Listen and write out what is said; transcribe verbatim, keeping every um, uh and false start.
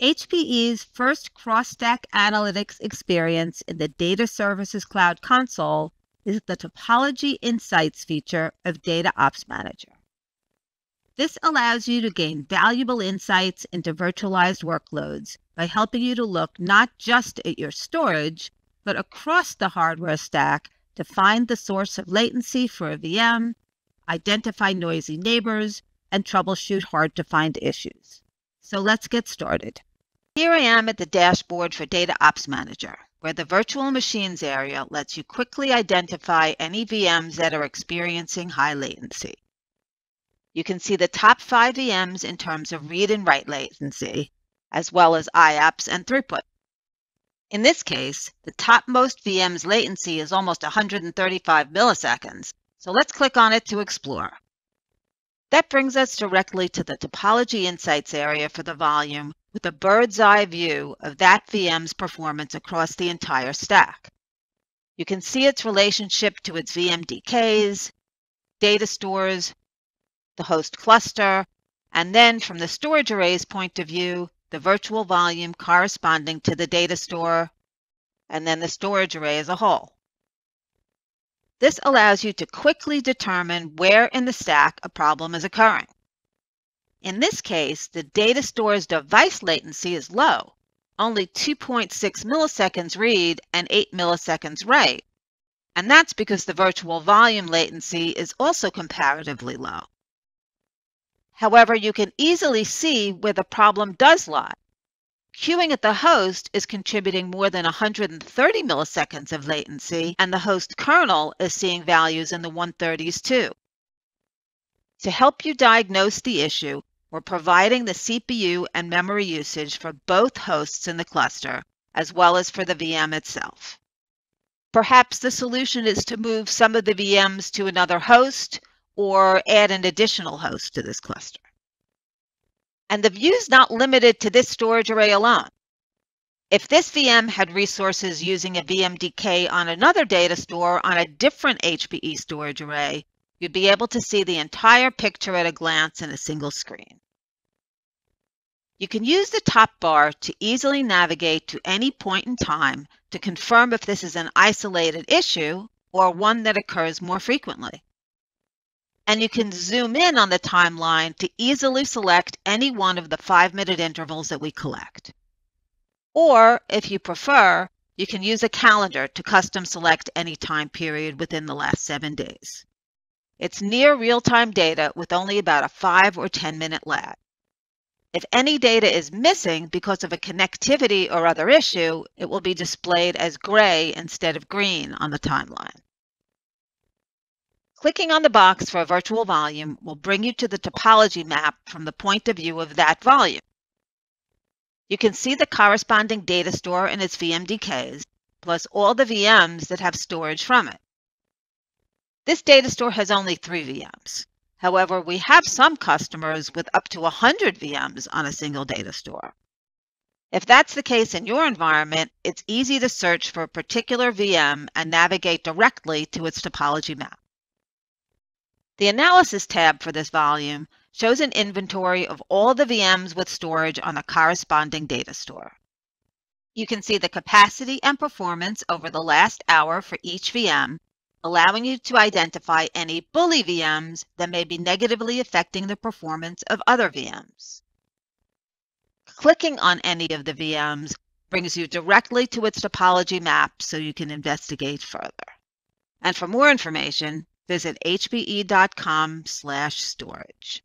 H P E's first Cross Stack Analytics experience in the Data Services Cloud Console is the Topology Insights feature of DataOps Manager. This allows you to gain valuable insights into virtualized workloads by helping you to look not just at your storage, but across the hardware stack to find the source of latency for a V M, identify noisy neighbors, and troubleshoot hard-to-find issues. So let's get started. Here I am at the dashboard for DataOps Manager, where the Virtual Machines area lets you quickly identify any V Ms that are experiencing high latency. You can see the top five V Ms in terms of read and write latency, as well as I O P S and throughput. In this case, the topmost V M's latency is almost one hundred thirty-five milliseconds, so let's click on it to explore. That brings us directly to the Topology Insights area for the volume, with a bird's eye view of that V M's performance across the entire stack. You can see its relationship to its V M D Ks, data stores, the host cluster, and then from the storage array's point of view, the virtual volume corresponding to the data store, and then the storage array as a whole. This allows you to quickly determine where in the stack a problem is occurring. In this case, the data store's device latency is low, only two point six milliseconds read and eight milliseconds write, and that's because the virtual volume latency is also comparatively low. However, you can easily see where the problem does lie. Queuing at the host is contributing more than one hundred thirty milliseconds of latency, and the host kernel is seeing values in the one thirties too. To help you diagnose the issue, we're providing the C P U and memory usage for both hosts in the cluster, as well as for the V M itself. Perhaps the solution is to move some of the V Ms to another host or add an additional host to this cluster. And the view's not limited to this storage array alone. If this V M had resources using a V M D K on another data store on a different H P E storage array, you'd be able to see the entire picture at a glance in a single screen. You can use the top bar to easily navigate to any point in time to confirm if this is an isolated issue or one that occurs more frequently. And you can zoom in on the timeline to easily select any one of the five-minute intervals that we collect. Or, if you prefer, you can use a calendar to custom select any time period within the last seven days. It's near real-time data with only about a five or ten minute lag. If any data is missing because of a connectivity or other issue, it will be displayed as gray instead of green on the timeline. Clicking on the box for a virtual volume will bring you to the topology map from the point of view of that volume. You can see the corresponding data store and its V M D Ks, plus all the V Ms that have storage from it. This data store has only three V Ms. However, we have some customers with up to one hundred V Ms on a single data store. If that's the case in your environment, it's easy to search for a particular V M and navigate directly to its topology map. The Analysis tab for this volume shows an inventory of all the V Ms with storage on a corresponding data store. You can see the capacity and performance over the last hour for each V M, allowing you to identify any bully V Ms that may be negatively affecting the performance of other V Ms. Clicking on any of the V Ms brings you directly to its topology map so you can investigate further. And for more information, visit H P E dot com slash storage.